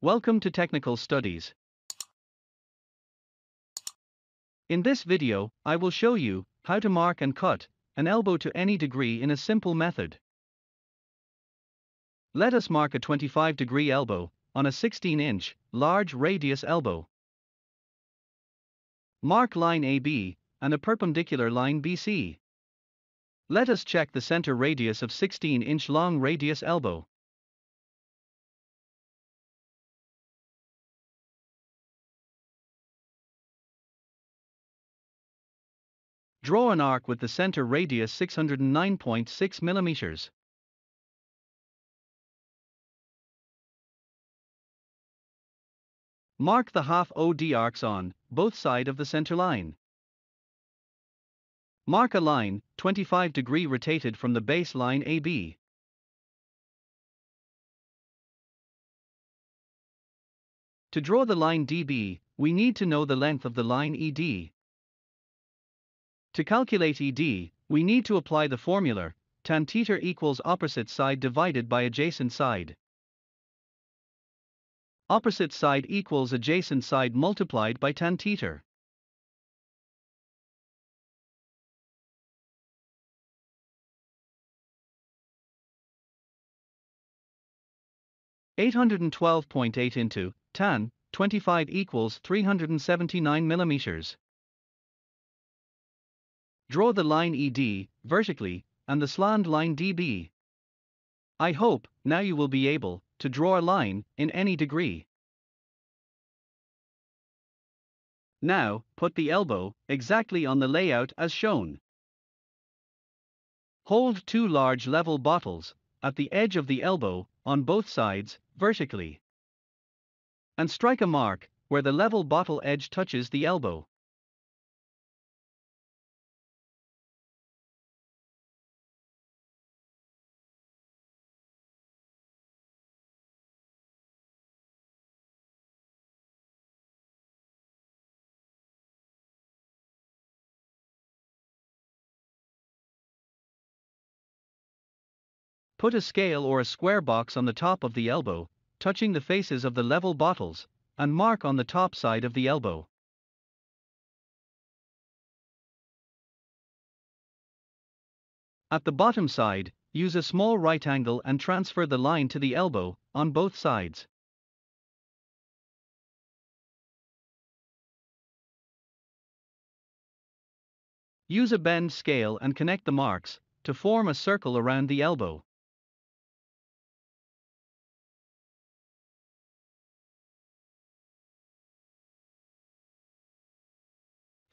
Welcome to Technical Studies. In this video, I will show you how to mark and cut an elbow to any degree in a simple method. Let us mark a 25-degree elbow on a 16-inch, large radius elbow. Mark line AB and a perpendicular line BC. Let us check the center radius of 16-inch long radius elbow. Draw an arc with the center radius 609.6 millimeters. Mark the half OD arcs on both sides of the center line. Mark a line 25-degree rotated from the base line AB. To draw the line DB, we need to know the length of the line ED. To calculate ED, we need to apply the formula tan theta equals opposite side divided by adjacent side. Opposite side equals adjacent side multiplied by tan theta. (812.8 into tan 25 equals 379 millimeters). Draw the line ED vertically and the slant line DB. I hope now you will be able to draw a line in any degree. Now, put the elbow exactly on the layout as shown. Hold two large level bottles at the edge of the elbow on both sides vertically, and strike a mark where the level bottle edge touches the elbow. Put a scale or a square box on the top of the elbow, touching the faces of the level bottles, and mark on the top side of the elbow. At the bottom side, use a small rectangle and transfer the line to the elbow on both sides. Use a bend scale and connect the marks to form a circle around the elbow.